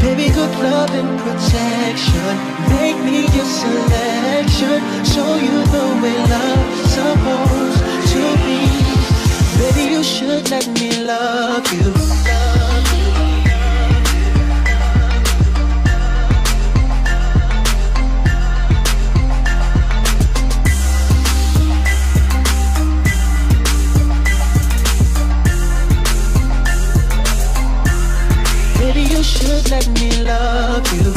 Baby, good love and protection. Make me your selection. Show you the way love's supposed to be. Baby, you should let me love you. You should let me love you.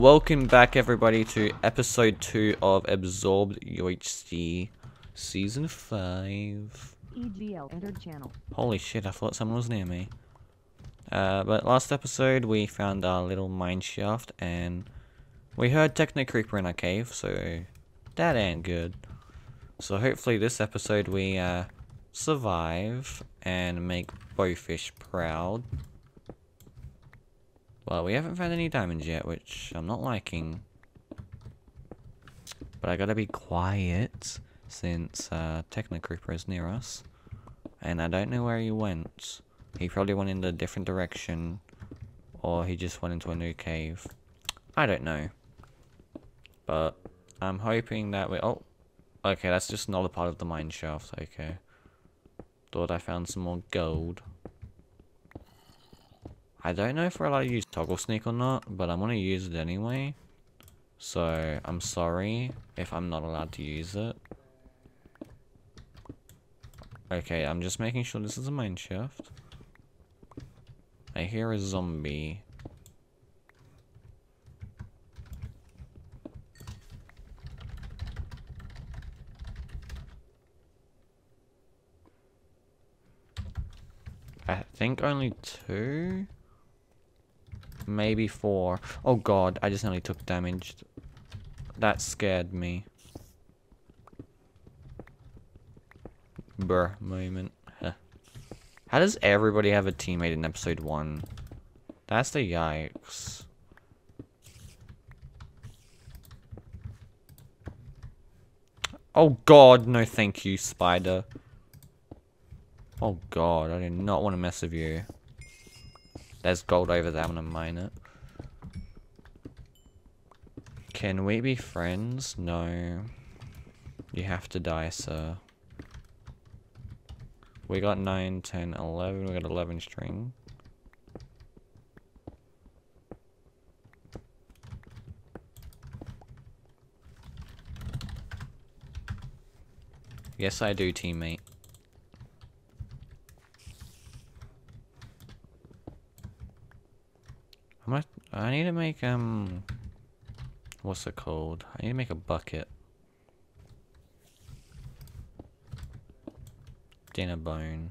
Welcome back, everybody, to episode 2 of Absorbed UHC season 5. EGL entered channel. Holy shit, I thought someone was near me. But last episode we found our little mineshaft and we heard Techno Creeper in our cave, so that ain't good. So hopefully this episode we survive and make Bowfish proud. Well, we haven't found any diamonds yet, which I'm not liking. But I gotta be quiet, since Techno Creeper is near us, and I don't know where he went. He probably went in a different direction, or he just went into a new cave. I don't know, but I'm hoping that we... Oh, okay, that's just another part of the mine shaft. Okay, thought I found some more gold. I don't know if we're allowed to use toggle sneak or not, but I'm gonna use it anyway, so I'm sorry if I'm not allowed to use it. Okay, I'm just making sure this is a mineshaft. I hear a zombie. I think only 2? Maybe 4. Oh god, I just nearly took damage. That scared me. Bruh moment. Huh. How does everybody have a teammate in episode 1? That's the yikes. Oh god, no thank you, spider. Oh god, I do not want to mess with you. There's gold over there, I'm gonna mine it. Can we be friends? No. You have to die, sir. We got 9, 10, 11, we got 11 string. Yes, I do, teammate. I need to make, what's it called? I need to make a bucket. Dinner bone.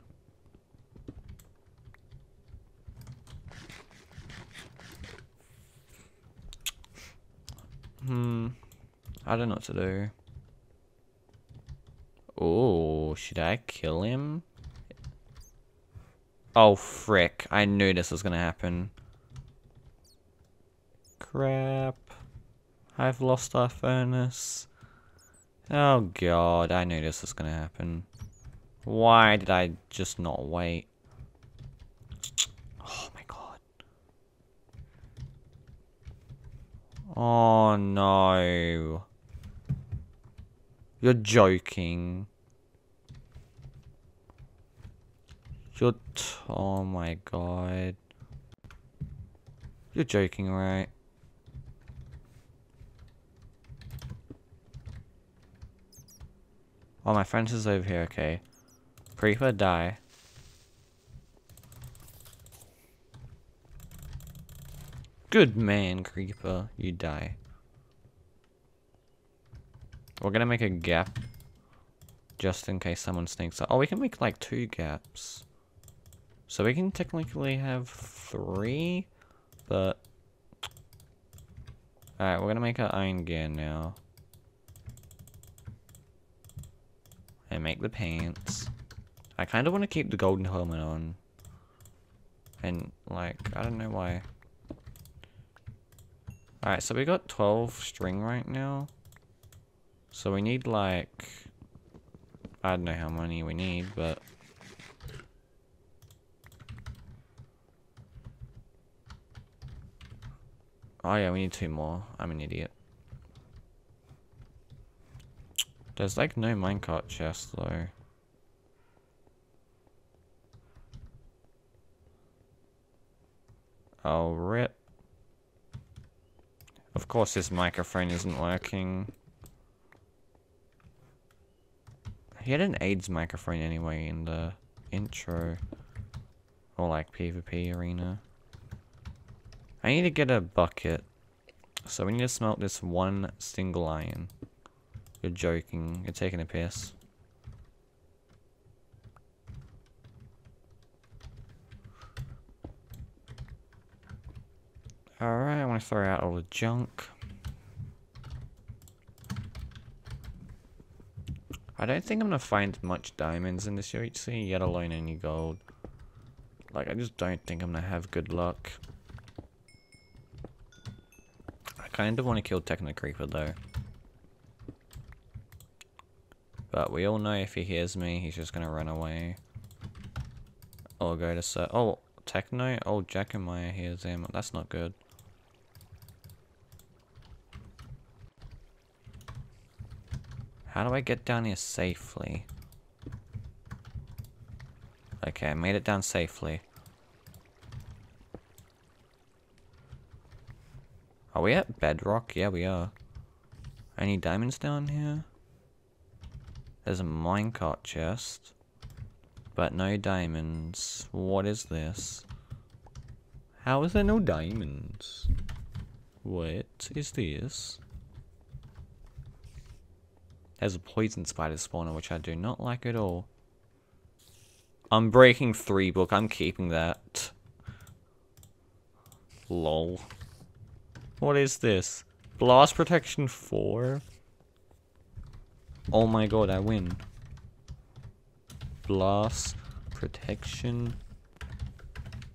I don't know what to do. Oh, should I kill him? Oh frick, I knew this was gonna happen. Crap. I've lost our furnace. Oh god, I knew this was gonna happen. Why did I just not wait? Oh my god. Oh no. You're joking. Oh my god. You're joking, right? Oh, my friend is over here, okay. Creeper, die. Good man, Creeper. You die. We're gonna make a gap just in case someone sneaks up. Oh, we can make like 2 gaps. So we can technically have 3, but... Alright, we're gonna make our iron gear now. And make the pants. I kind of want to keep the golden helmet on. And like, I don't know why. Alright, so we got 12 string right now. So we need like, I don't know how many we need, but oh yeah, we need 2 more. I'm an idiot. There's like no minecart chest though. Oh, rip. Of course his microphone isn't working. He had an AIDS microphone anyway in the intro. Or like PvP arena. I need to get a bucket. So we need to smelt this one single iron. You're joking. You're taking a piss. Alright, I want to throw out all the junk. I don't think I'm going to find much diamonds in this UHC, yet alone any gold. Like, I just don't think I'm going to have good luck. I kind of want to kill Techno Creeper though. But we all know if he hears me, he's just going to run away. Or go to... oh, Techno? Oh, Jack and Maya hears him. That's not good. How do I get down here safely? Okay, I made it down safely. Are we at bedrock? Yeah, we are. Any diamonds down here? There's a minecart chest. But no diamonds. What is this? How is there no diamonds? What is this? There's a poison spider spawner, which I do not like at all. I'm breaking 3 book. I'm keeping that. Lol. What is this? Blast protection 4? Oh my god, I win. Blast protection.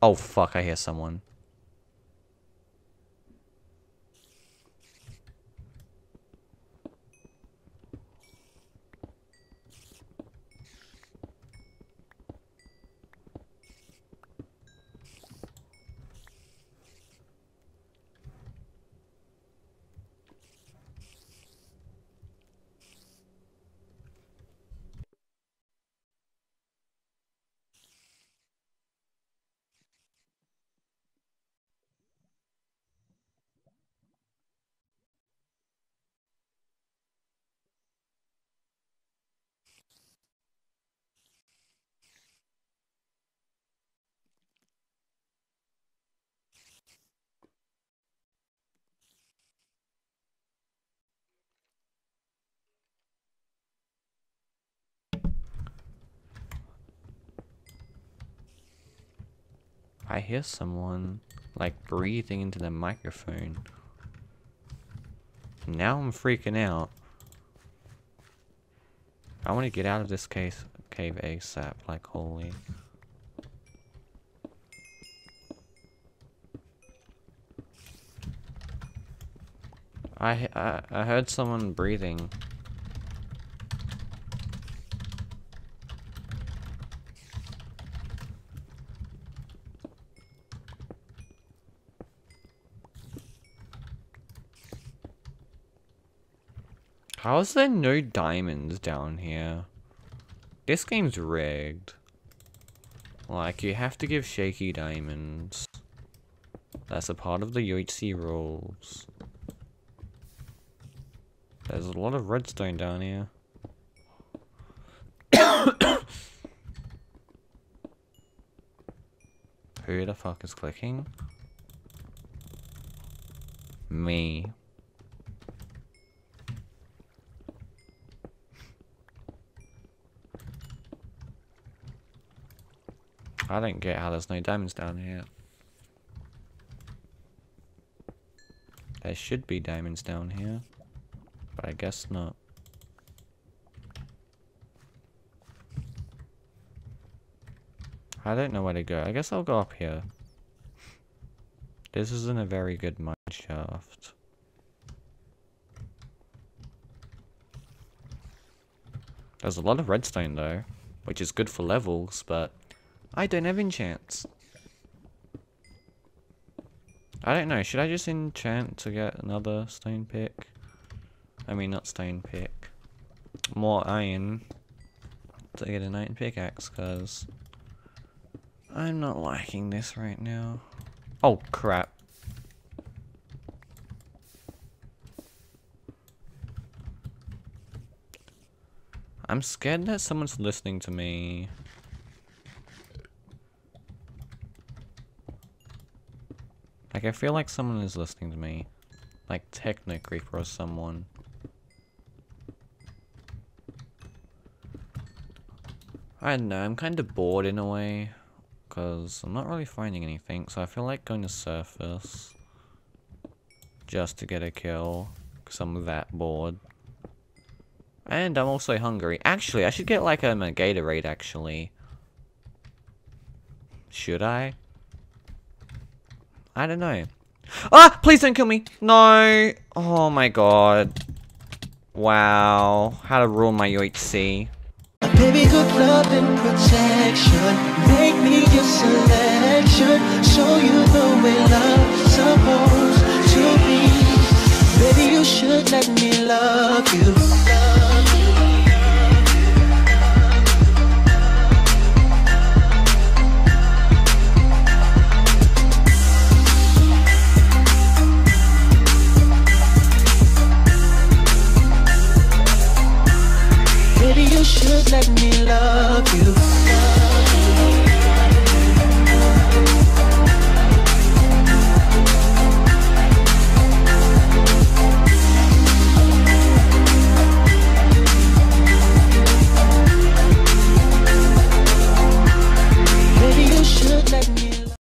Oh fuck, I hear someone. I hear someone, like, breathing into the microphone. Now I'm freaking out. I want to get out of this cave ASAP, like, holy. I heard someone breathing. How is there no diamonds down here? This game's rigged. Like, you have to give shaky diamonds. That's a part of the UHC rules. There's a lot of redstone down here. Who the fuck is clicking? Me. I don't get how there's no diamonds down here. There should be diamonds down here, but I guess not. I don't know where to go. I guess I'll go up here. This isn't a very good mineshaft. There's a lot of redstone though, which is good for levels, but I don't have enchants. I don't know, should I just enchant to get another stone pick? I mean, not stone pick. More iron to get an iron pickaxe, because I'm not liking this right now. Oh, crap. I'm scared that someone's listening to me. Like, I feel like someone is listening to me. Like Techno Creeper or someone. I don't know, I'm kind of bored in a way. Because I'm not really finding anything, so I feel like going to surface. Just to get a kill. Because I'm that bored. And I'm also hungry. Actually, I should get like a Gatorade, actually. Should I? I don't know. Ah! Please don't kill me! No! Oh my god. Wow. How to ruin my UHC. Baby, good love and protection. Make me your selection.